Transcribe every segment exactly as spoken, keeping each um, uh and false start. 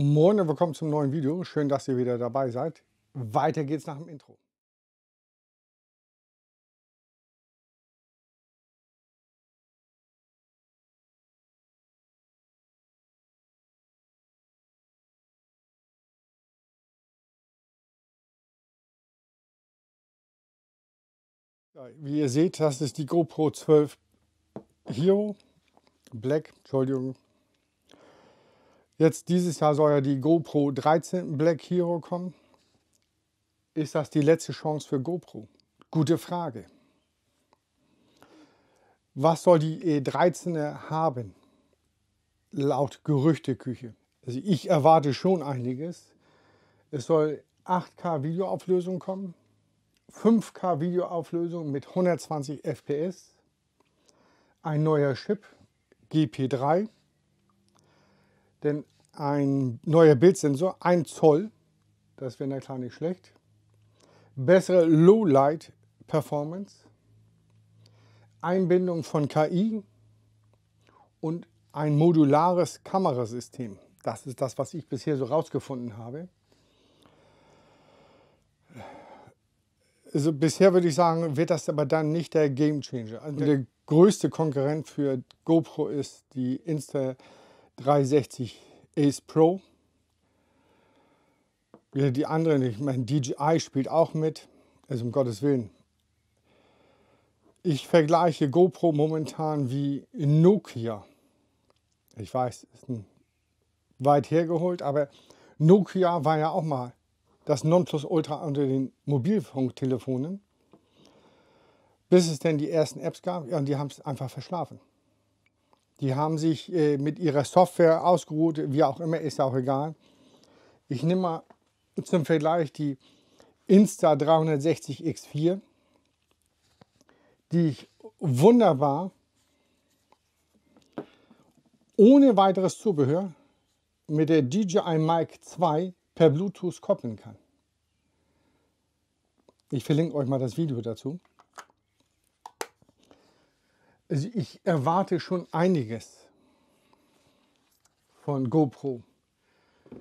Moin und willkommen zum neuen Video. Schön, dass ihr wieder dabei seid. Weiter geht's nach dem Intro. Wie ihr seht, das ist die GoPro zwölf Hero Black, Entschuldigung. Jetzt dieses Jahr soll ja die GoPro dreizehn Black Hero kommen. Ist das die letzte Chance für GoPro? Gute Frage. Was soll die E dreizehn haben? Laut Gerüchteküche. Also ich erwarte schon einiges. Es soll acht K Videoauflösung kommen. fünf K Videoauflösung mit hundertzwanzig F P S, ein neuer Chip, G P drei, denn ein neuer Bildsensor, ein Zoll, das wäre na klar nicht schlecht, bessere Low-Light-Performance, Einbindung von K I und ein modulares Kamerasystem. Das ist das, was ich bisher so rausgefunden habe. Also bisher würde ich sagen, wird das aber dann nicht der Gamechanger. Also der größte Konkurrent für GoPro ist die Insta dreihundertsechzig Ace Pro. Wieder die anderen, ich meine, D J I spielt auch mit. Also um Gottes Willen. Ich vergleiche GoPro momentan wie Nokia. Ich weiß, ist ein weit hergeholt, aber Nokia war ja auch mal das Nonplusultra unter den Mobilfunktelefonen, bis es denn die ersten Apps gab, ja, und die haben es einfach verschlafen. Die haben sich äh, mit ihrer Software ausgeruht, wie auch immer, ist ja auch egal. Ich nehme mal zum Vergleich die Insta dreihundertsechzig X vier, die ich wunderbar ohne weiteres Zubehör mit der D J I Mic zwei per Bluetooth koppeln kann. Ich verlinke euch mal das Video dazu. Also ich erwarte schon einiges von GoPro. Und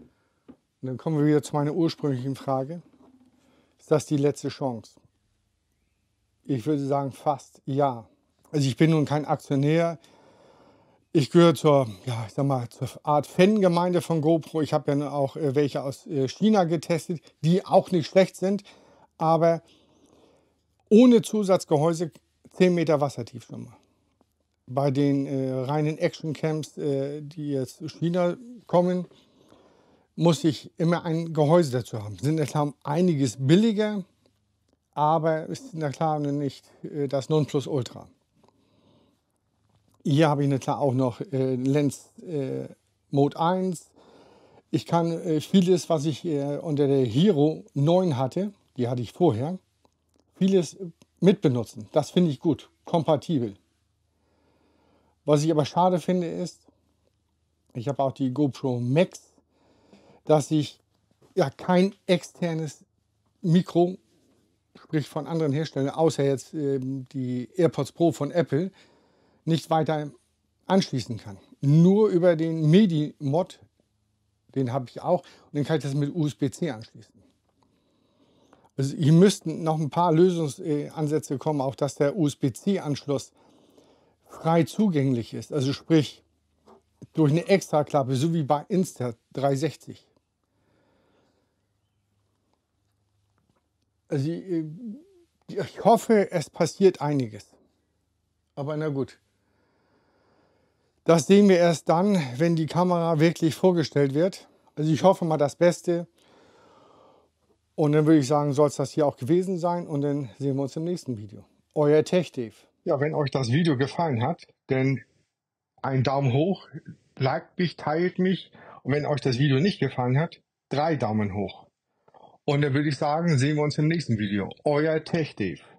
dann kommen wir wieder zu meiner ursprünglichen Frage. Ist das die letzte Chance? Ich würde sagen, fast ja. Also ich bin nun kein Aktionär. Ich gehöre zur, ja, ich sag mal, zur Art Fangemeinde von GoPro. Ich habe ja auch welche aus China getestet, die auch nicht schlecht sind, aber ohne Zusatzgehäuse zehn Meter wassertief schon mal. Bei den äh, reinen Action-Camps, äh, die jetzt aus China kommen, muss ich immer ein Gehäuse dazu haben. Sind ja klar einiges billiger, aber ist na klar nicht äh, das Nonplusultra. Hier habe ich natürlich auch noch äh, Lens äh, Mode eins. Ich kann äh, vieles, was ich äh, unter der Hero neun hatte, die hatte ich vorher, vieles mitbenutzen. Das finde ich gut, kompatibel. Was ich aber schade finde ist, ich habe auch die GoPro Max, dass ich ja kein externes Mikro, sprich von anderen Herstellern, außer jetzt äh, die AirPods Pro von Apple, nicht weiter anschließen kann. Nur über den MIDI-Mod, den habe ich auch, und dann kann ich das mit U S B C anschließen. Also hier müssten noch ein paar Lösungsansätze kommen, auch dass der U S B C-Anschluss frei zugänglich ist, also sprich durch eine Extraklappe, so wie bei Insta dreihundertsechzig. Also ich hoffe, es passiert einiges. Aber na gut. Das sehen wir erst dann, wenn die Kamera wirklich vorgestellt wird. Also ich hoffe mal das Beste. Und dann würde ich sagen, soll es das hier auch gewesen sein. Und dann sehen wir uns im nächsten Video. Euer TechDave. Ja, wenn euch das Video gefallen hat, dann einen Daumen hoch, liked mich, teilt mich. Und wenn euch das Video nicht gefallen hat, drei Daumen hoch. Und dann würde ich sagen, sehen wir uns im nächsten Video. Euer TechDave.